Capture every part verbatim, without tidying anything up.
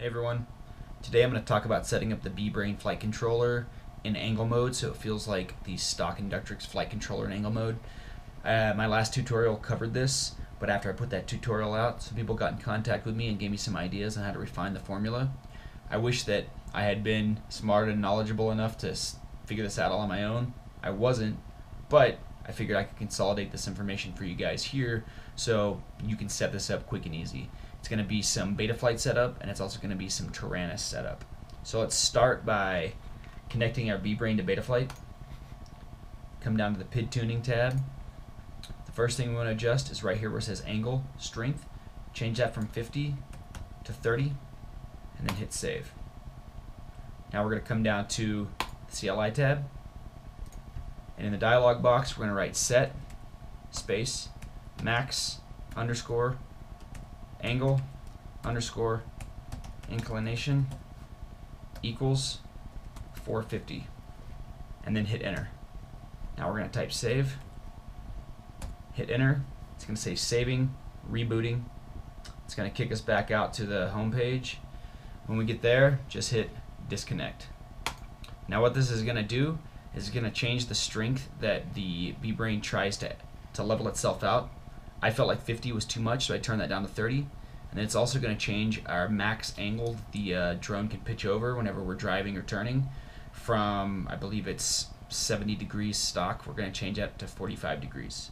Hey everyone, today I'm going to talk about setting up the BeeBrain flight controller in angle mode so it feels like the stock Inductrix flight controller in angle mode. Uh, my last tutorial covered this, but after I put that tutorial out, some people got in contact with me and gave me some ideas on how to refine the formula. I wish that I had been smart and knowledgeable enough to figure this out all on my own. I wasn't, but I figured I could consolidate this information for you guys here so you can set this up quick and easy. It's going to be some Betaflight setup, and it's also going to be some Taranis setup. So let's start by connecting our BeeBrain to Betaflight. Come down to the P I D tuning tab. The first thing we want to adjust is right here where it says angle, strength. Change that from fifty to thirty, and then hit save. Now we're going to come down to the C L I tab, and in the dialog box, we're going to write set space max underscore angle underscore inclination equals four fifty, and then hit enter. Now we're going to type save, hit enter. It's going to say saving, rebooting. It's going to kick us back out to the home page. When we get there, just hit disconnect. Now what this is going to do is it's going to change the strength that the BeeBrain tries to, to level itself out. I felt like fifty was too much, so I turned that down to thirty. And then it's also going to change our max angle the uh, drone can pitch over whenever we're driving or turning from, I believe it's seventy degrees stock. We're going to change that to forty-five degrees.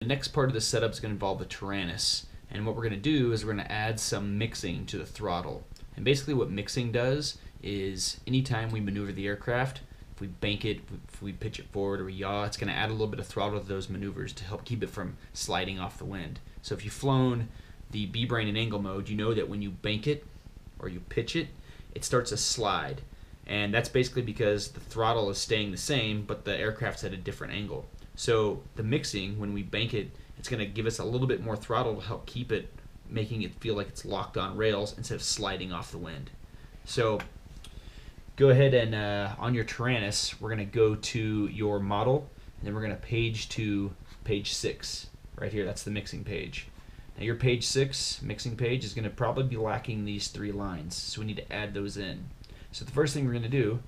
The next part of the setup is going to involve the Taranis. And what we're going to do is we're going to add some mixing to the throttle. And basically what mixing does is anytime we maneuver the aircraft, we bank it, if we pitch it forward or we yaw, it's going to add a little bit of throttle to those maneuvers to help keep it from sliding off the wind. So if you've flown the BeeBrain in angle mode, you know that when you bank it or you pitch it, it starts to slide. And that's basically because the throttle is staying the same, but the aircraft's at a different angle. So the mixing, when we bank it, it's going to give us a little bit more throttle to help keep it, making it feel like it's locked on rails instead of sliding off the wind. So go ahead and uh, on your Taranis, we're going to go to your model, and then we're going to page to page six. Right here, that's the mixing page. Now your page six mixing page is going to probably be lacking these three lines, so we need to add those in. So the first thing we're going to do,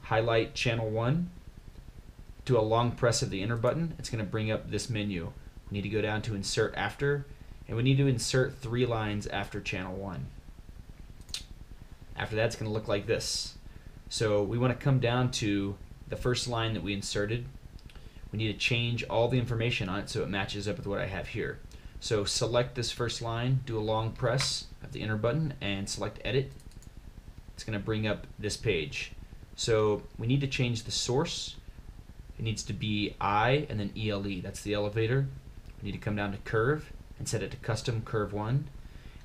highlight channel one, do a long press of the enter button. It's going to bring up this menu. We need to go down to insert after, and we need to insert three lines after channel one. After that, it's going to look like this. So we want to come down to the first line that we inserted. We need to change all the information on it so it matches up with what I have here. So select this first line, do a long press of the enter button, and select edit. It's going to bring up this page. So we need to change the source. It needs to be I and then E L E, that's the elevator. We need to come down to curve and set it to custom curve one.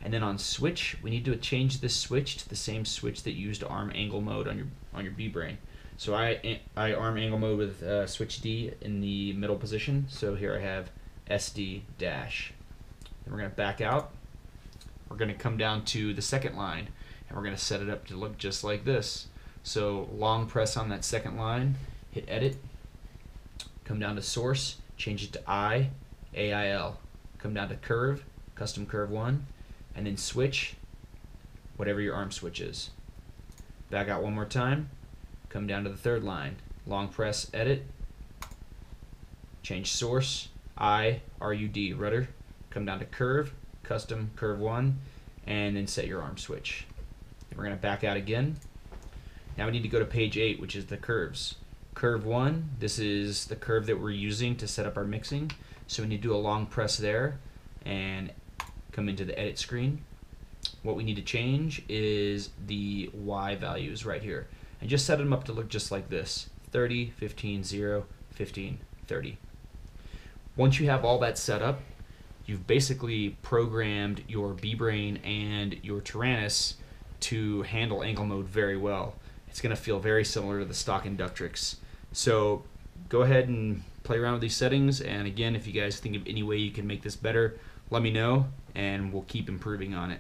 And then on switch, we need to change this switch to the same switch that you used to arm angle mode on your on your BeeBrain. So I I arm angle mode with uh, switch D in the middle position. So here I have S D dash. Then we're going to back out. We're going to come down to the second line, and we're going to set it up to look just like this. So long press on that second line, hit edit. Come down to source, change it to I, A I L. Come down to curve, custom curve one. And then switch whatever your arm switch is. Back out one more time, come down to the third line, long press edit, change source, I, R U D, rudder, come down to curve, custom curve one, and then set your arm switch. And we're going to back out again. Now we need to go to page eight, which is the curves. Curve one, this is the curve that we're using to set up our mixing, so we need to do a long press there and come into the edit screen. What we need to change is the Y values right here, and just set them up to look just like this: thirty, fifteen, zero, fifteen, thirty. Once you have all that set up, you've basically programmed your BeeBrain and your Taranis to handle angle mode very well. It's going to feel very similar to the stock Inductrix. So go ahead and play around with these settings, and again, if you guys think of any way you can make this better, let me know, and we'll keep improving on it.